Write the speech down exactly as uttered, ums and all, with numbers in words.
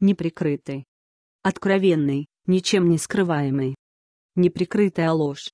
неприкрытый, откровенный, ничем не скрываемый, неприкрытая ложь,